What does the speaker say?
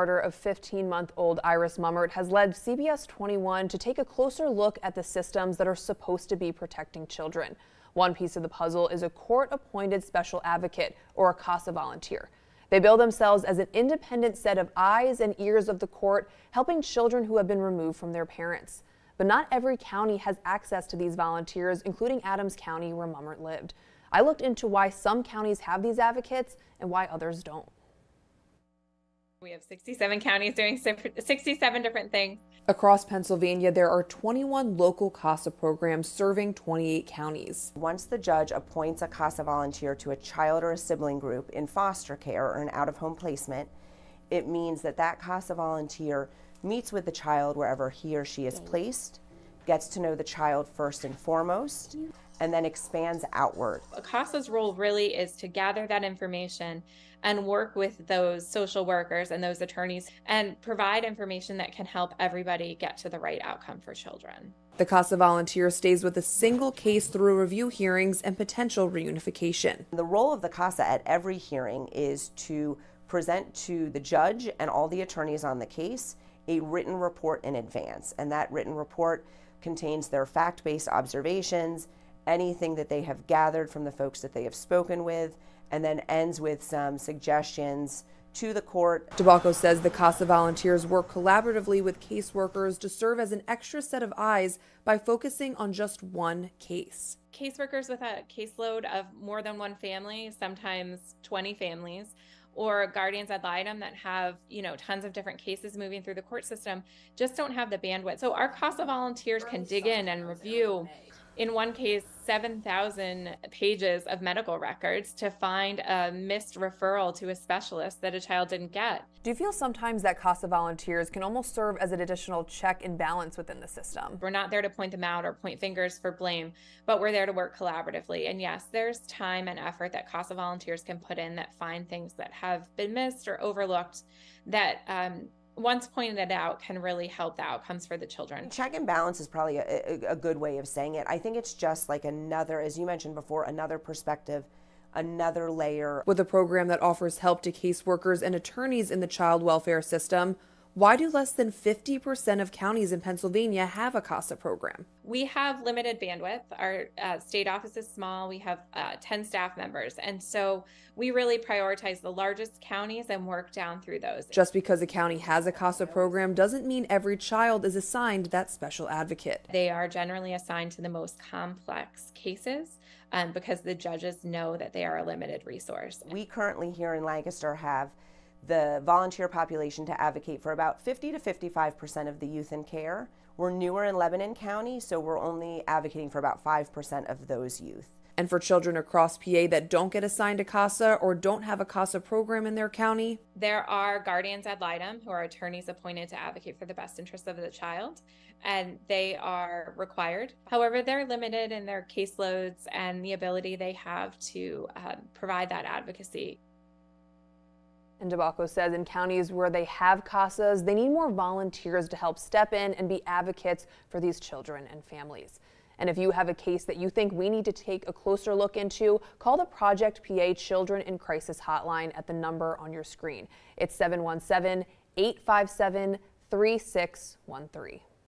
murder of 15-month-old Iris Mummert has led CBS 21 to take a closer look at the systems that are supposed to be protecting children. One piece of the puzzle is a court-appointed special advocate, or a CASA volunteer. They bill themselves as an independent set of eyes and ears of the court, helping children who have been removed from their parents. But not every county has access to these volunteers, including Adams County, where Mummert lived. I looked into why some counties have these advocates and why others don't. We have 67 counties doing 67 different things. Across Pennsylvania, there are 21 local CASA programs serving 28 counties. Once the judge appoints a CASA volunteer to a child or a sibling group in foster care or an out-of-home placement, it means that that CASA volunteer meets with the child wherever he or she is placed, gets to know the child first and foremost, and then expands outward. CASA's role really is to gather that information and work with those social workers and those attorneys and provide information that can help everybody get to the right outcome for children. The CASA volunteer stays with a single case through review hearings and potential reunification. The role of the CASA at every hearing is to present to the judge and all the attorneys on the case a written report in advance, and that written report contains their fact-based observations, anything that they have gathered from the folks that they have spoken with, and then ends with some suggestions to the court. DeBoco says the CASA volunteers work collaboratively with caseworkers to serve as an extra set of eyes by focusing on just one case. Caseworkers with a caseload of more than one family, sometimes 20 families, or guardians ad litem that have, tons of different cases moving through the court system, just don't have the bandwidth. So our CASA volunteers can dig in and review, in one case, 7,000 pages of medical records to find a missed referral to a specialist that a child didn't get. Do you feel sometimes that CASA volunteers can almost serve as an additional check and balance within the system? We're not there to point them out or point fingers for blame, but we're there to work collaboratively. And yes, there's time and effort that CASA volunteers can put in that find things that have been missed or overlooked that once pointed out can really help the outcomes for the children. Check and balance is probably a good way of saying it. I think it's just like another, as you mentioned before, another perspective, another layer. With a program that offers help to caseworkers and attorneys in the child welfare system, why do less than 50% of counties in Pennsylvania have a CASA program? We have limited bandwidth. Our state office is small. We have 10 staff members. And so we really prioritize the largest counties and work down through those. Just because a county has a CASA program doesn't mean every child is assigned that special advocate. They are generally assigned to the most complex cases because the judges know that they are a limited resource. We currently here in Lancaster have the volunteer population to advocate for about 50% to 55% of the youth in care. We're newer in Lebanon County, so we're only advocating for about 5% of those youth. And for children across PA that don't get assigned a CASA or don't have a CASA program in their county, there are guardians ad litem, who are attorneys appointed to advocate for the best interests of the child, and they are required. However, they're limited in their caseloads and the ability they have to provide that advocacy. And DeBoco says in counties where they have CASAs, they need more volunteers to help step in and be advocates for these children and families. And if you have a case that you think we need to take a closer look into, call the Project PA Children in Crisis Hotline at the number on your screen. It's 717-857-3613.